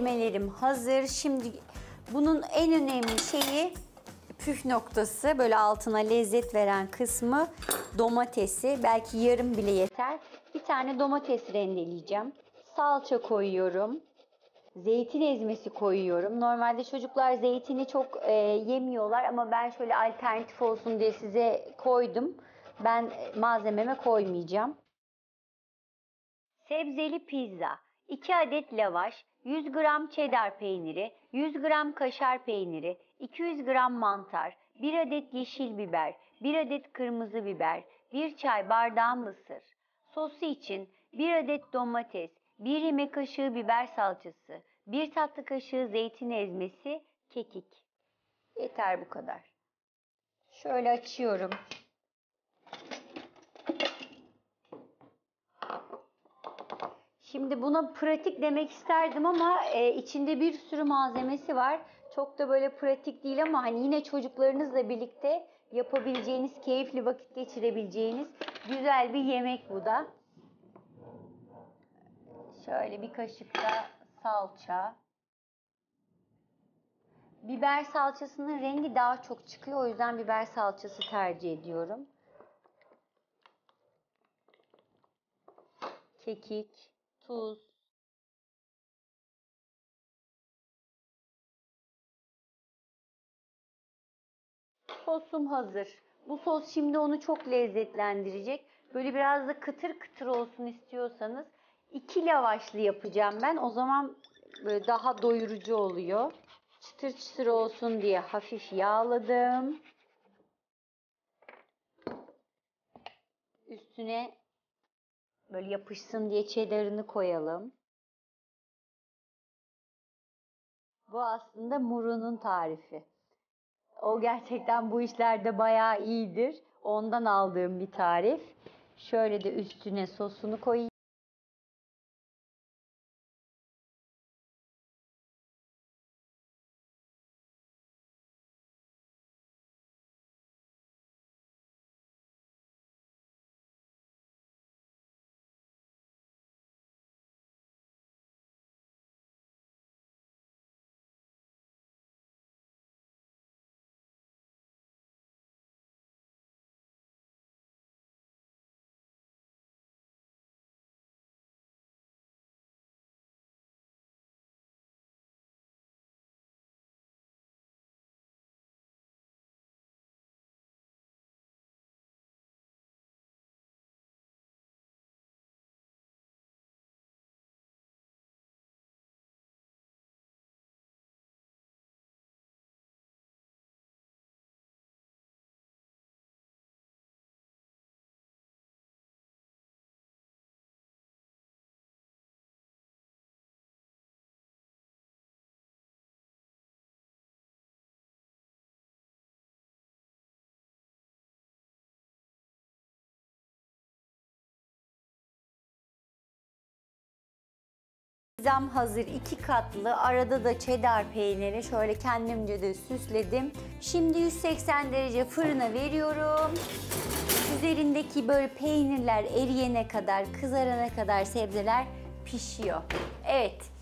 malzemelerim hazır. Şimdi bunun en önemli şeyi, püf noktası, böyle altına lezzet veren kısmı domatesi. Belki yarım bile yeter. Bir tane domates rendeleyeceğim. Salça koyuyorum. Zeytin ezmesi koyuyorum. Normalde çocuklar zeytini çok yemiyorlar ama ben şöyle alternatif olsun diye size koydum. Ben malzememe koymayacağım. Sebzeli pizza, 2 adet lavaş, 100 gram çedar peyniri, 100 gram kaşar peyniri, 200 gram mantar, 1 adet yeşil biber, 1 adet kırmızı biber, 1 çay bardağı mısır. Sosu için 1 adet domates, 1 yemek kaşığı biber salçası, 1 tatlı kaşığı zeytin ezmesi, kekik. Yeter bu kadar. Şöyle açıyorum. Şimdi buna pratik demek isterdim ama içinde bir sürü malzemesi var. Çok da böyle pratik değil ama hani yine çocuklarınızla birlikte yapabileceğiniz, keyifli vakit geçirebileceğiniz güzel bir yemek bu da. Şöyle bir kaşık da salça. Biber salçasının rengi daha çok çıkıyor. O yüzden biber salçası tercih ediyorum. Kekik, tuz. Sosum hazır. Bu sos şimdi onu çok lezzetlendirecek. Böyle biraz da kıtır kıtır olsun istiyorsanız 2 lavaşlı yapacağım ben. O zaman böyle daha doyurucu oluyor. Çıtır çıtır olsun diye hafif yağladım. Üstüne böyle yapışsın diye çedarını koyalım. Bu aslında Muru'nun tarifi. O gerçekten bu işlerde bayağı iyidir. Ondan aldığım bir tarif. Şöyle de üstüne sosunu koyayım. Pizzam hazır, 2 katlı, arada da çedar peyniri şöyle kendimce de süsledim. Şimdi 180 derece fırına veriyorum. Üzerindeki böyle peynirler eriyene kadar, kızarana kadar sebzeler pişiyor. Evet.